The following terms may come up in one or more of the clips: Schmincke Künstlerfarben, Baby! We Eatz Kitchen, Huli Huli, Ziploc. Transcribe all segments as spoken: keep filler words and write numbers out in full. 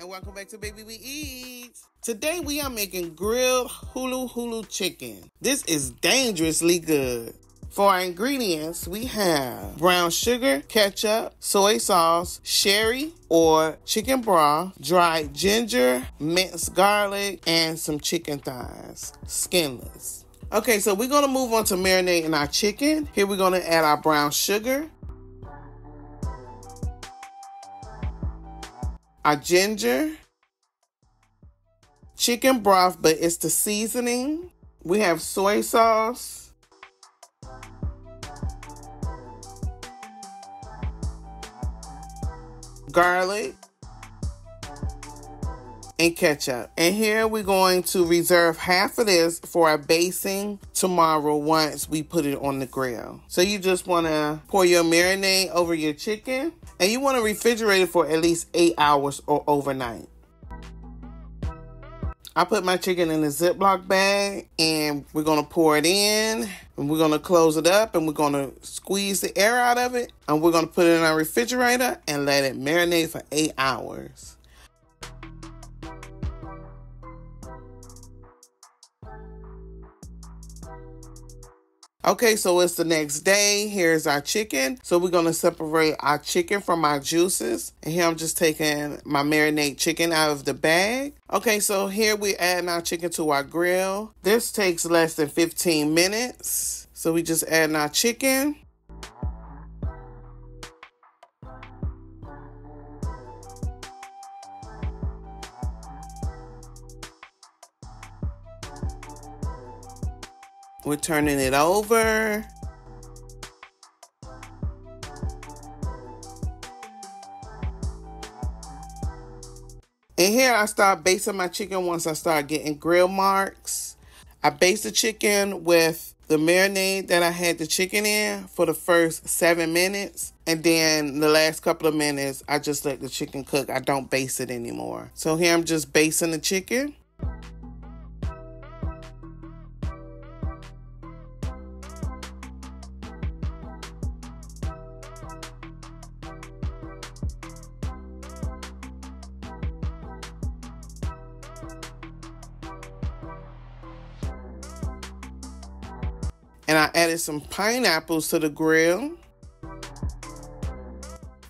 and welcome back to Baby! We Eatz. Today we are making grilled Huli Huli chicken. This is dangerously good. For our ingredients, we have brown sugar, ketchup, soy sauce, sherry or chicken broth, dried ginger, minced garlic, and some chicken thighs, skinless. Okay, so we're gonna move on to marinating our chicken. Here we're gonna add our brown sugar, our ginger, chicken broth, but it's the seasoning. We have soy sauce, garlic, and ketchup. And here we're going to reserve half of this for our basting tomorrow once we put it on the grill. So you just want to pour your marinade over your chicken, and you want to refrigerate it for at least eight hours or overnight. I put my chicken in a Ziploc bag, and we're going to pour it in, and we're going to close it up, and we're going to squeeze the air out of it, and we're going to put it in our refrigerator and let it marinate for eight hours. Okay, so it's the next day. Here's our chicken. So we're going to separate our chicken from our juices. And here I'm just taking my marinade chicken out of the bag. Okay, so here we're adding our chicken to our grill. This takes less than fifteen minutes. So we just adding our chicken. We're turning it over. And here I start basting my chicken once I start getting grill marks. I baste the chicken with the marinade that I had the chicken in for the first seven minutes. And then the last couple of minutes, I just let the chicken cook. I don't baste it anymore. So here I'm just basting the chicken. And I added some pineapples to the grill.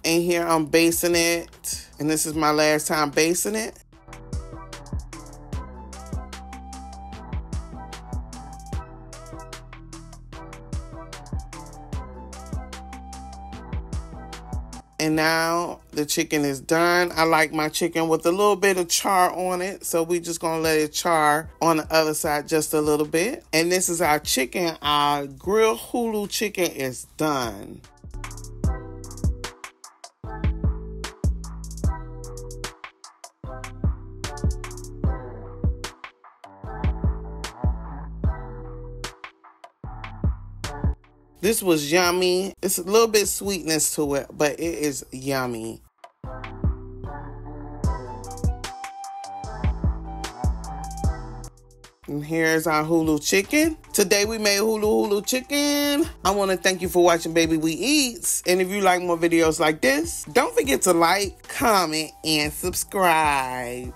And here I'm basting it. And this is my last time basting it. And now the chicken is done. I like my chicken with a little bit of char on it. So we're just gonna let it char on the other side just a little bit. And this is our chicken. Our grilled Huli chicken is done. This was yummy. It's a little bit sweetness to it, but it is yummy. And here's our Huli chicken. Today we made Huli Huli chicken. I want to thank you for watching Baby We Eatz. And if you like more videos like this, don't forget to like, comment, and subscribe.